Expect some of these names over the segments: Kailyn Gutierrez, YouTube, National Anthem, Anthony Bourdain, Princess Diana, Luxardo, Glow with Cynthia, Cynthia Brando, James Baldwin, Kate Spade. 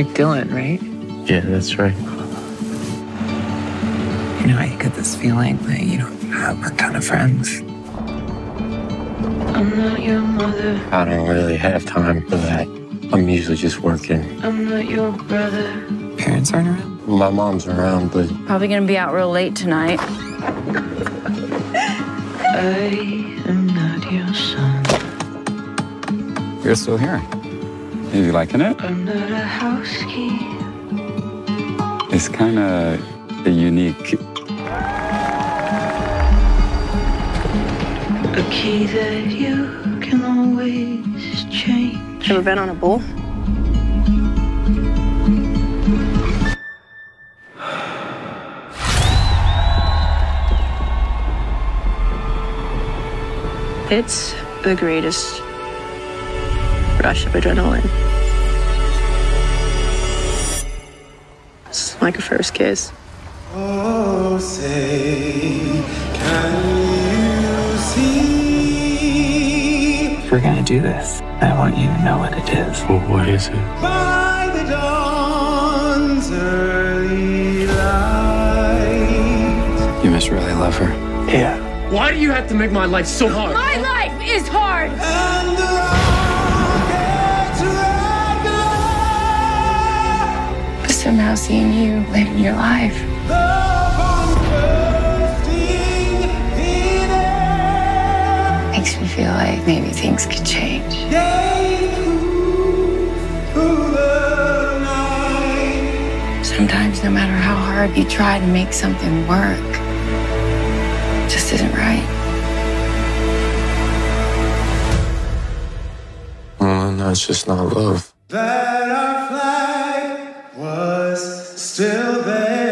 You're Dylan, right? Yeah, that's right. You know, I get this feeling that you don't have a ton of friends. I'm not your mother. I don't really have time for that. I'm usually just working. I'm not your brother. Parents aren't around? My mom's around, but... Probably gonna be out real late tonight. I am not your son. You're still here. Are you liking it? I'm not a house key. It's kind of unique. A key that you can always change. Ever been on a bull? It's the greatest rush of adrenaline. It's like a first kiss. Oh, say, can you see? If we're gonna do this, I want you to know what it is. Well, what is it? By the dawn's early light. You must really love her. Yeah. Why do you have to make my life so hard? My life is hard! And the but somehow seeing you living your life. Makes me feel like maybe things could change. Sometimes no matter how hard you try to make something work, just isn't right. Well, no, it's just not love. That our flag was still there.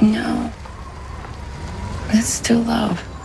No, that's still love.